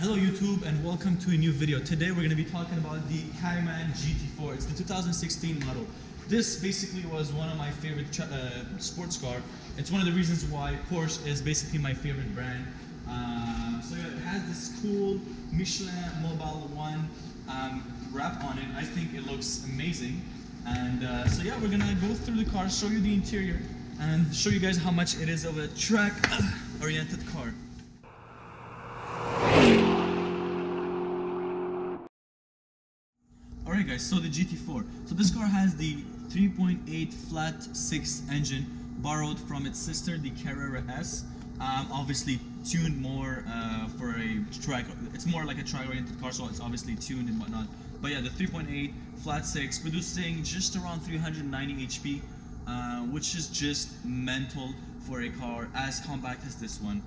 Hello YouTube and welcome to a new video. Today we're going to be talking about the Cayman GT4. It's the 2016 model. This basically was one of my favorite sports car. It's one of the reasons why Porsche is basically my favorite brand. So yeah, it has this cool Michelin Mobile One wrap on it. I think it looks amazing. And so yeah, we're going to go through the car, show you the interior, and show you guys how much it is of a track-oriented car. Alright guys, so the GT4. So this car has the 3.8 flat 6 engine borrowed from its sister, the Carrera S. Obviously tuned more for a track. It's more like a track-oriented car, so it's obviously tuned and whatnot. But yeah, the 3.8 flat 6 producing just around 390 HP, which is just mental for a car as compact as this one.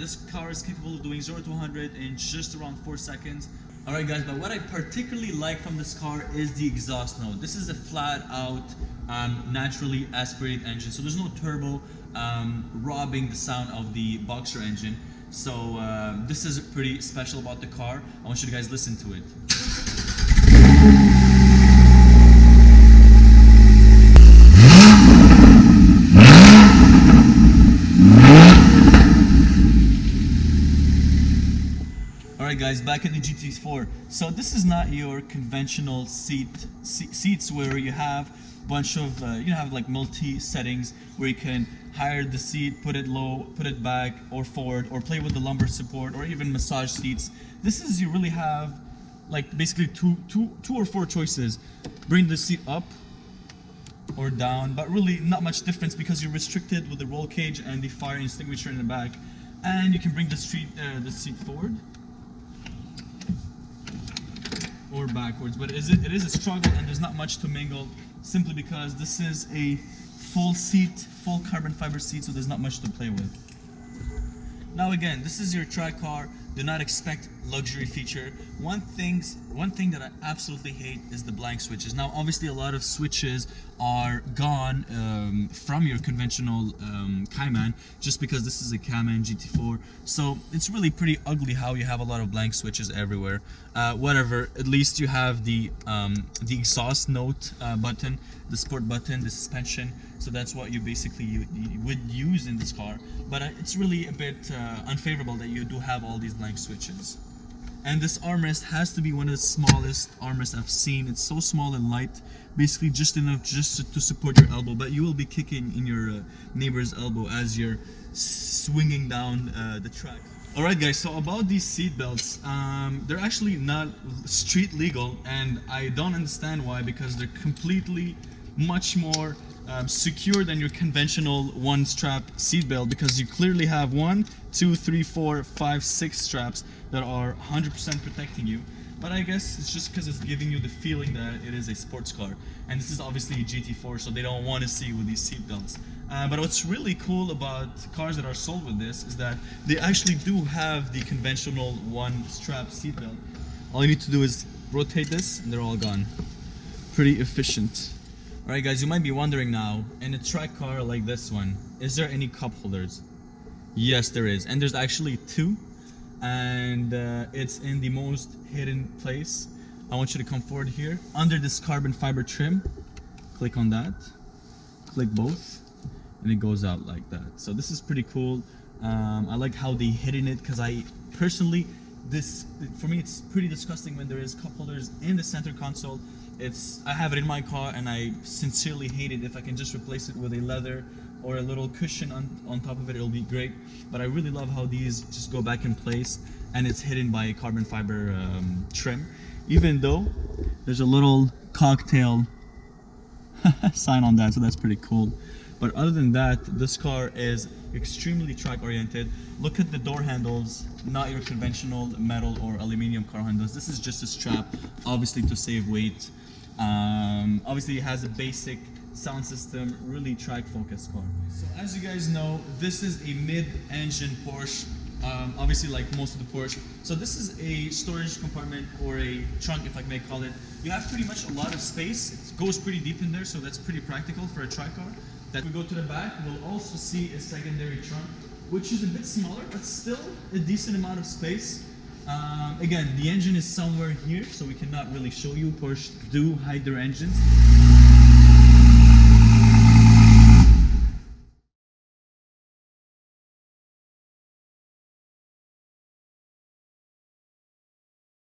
This car is capable of doing 0 to 100 in just around 4 seconds. Alright guys, but what I particularly like from this car is the exhaust note. This is a flat out, naturally aspirated engine, so there's no turbo robbing the sound of the boxer engine. So this is pretty special about the car. I want you guys to listen to it. Alright guys, back in the GT4. So this is not your conventional seats where you have a bunch of you have like multi settings where you can higher the seat, put it low, put it back or forward, or play with the lumbar support, or even massage seats. This is, you really have like basically two or four choices. Bring the seat up or down, but really not much difference because you're restricted with the roll cage and the fire extinguisher in the back. And you can bring the seat forward or backwards, but it is a struggle, and there's not much to mingle simply because this is a full seat, full carbon fiber seat, so there's not much to play with. Now again, this is your track car. Do not expect luxury feature. One thing that I absolutely hate is the blank switches. Now obviously a lot of switches are gone from your conventional Cayman, just because this is a Cayman GT4, so it's really pretty ugly how you have a lot of blank switches everywhere. Whatever, at least you have the exhaust note button, the sport button, the suspension, so that's what you basically you would use in this car. But it's really a bit unfavorable that you do have all these blank switches. And this armrest has to be one of the smallest armrests I've seen. It's so small and light, basically just enough just to support your elbow, but you will be kicking in your neighbor's elbow as you're swinging down the track. Alright guys, so about these seat belts, they're actually not street legal, and I don't understand why, because they're completely much more secure than your conventional one strap seatbelt, because you clearly have 1, 2, 3, 4, 5, 6 straps that are 100% protecting you. But I guess it's just because it's giving you the feeling that it is a sports car, and this is obviously a GT4, so they don't want to see you with these seatbelts. But what's really cool about cars that are sold with this is that they actually do have the conventional one strap seatbelt. All you need to do is rotate this and they're all gone. Pretty efficient. Alright guys, you might be wondering now, in a track car like this one, is there any cup holders? Yes there is, and there's actually two, and it's in the most hidden place. I want you to come forward here, under this carbon fiber trim, click on that, click both, and it goes out like that. So this is pretty cool. I like how they hidden it, because I personally, for me it's pretty disgusting when there is cup holders in the center console. I have it in my car and I sincerely hate it. If I can just replace it with a leather or a little cushion on top of it, it'll be great. But I really love how these just go back in place, and it's hidden by a carbon fiber trim, even though there's a little cocktail sign on that, so that's pretty cool. But other than that, this car is extremely track oriented. Look at the door handles, not your conventional metal or aluminium car handles. This is just a strap, obviously to save weight. Obviously it has a basic sound system, really track focused car. So as you guys know, this is a mid-engine Porsche, obviously like most of the Porsche. So this is a storage compartment, or a trunk if I may call it. You have pretty much a lot of space. It goes pretty deep in there, so that's pretty practical for a track car. If we go to the back, we'll also see a secondary trunk, which is a bit smaller, but still a decent amount of space. Again, the engine is somewhere here, so we cannot really show you. Porsche do hide their engines.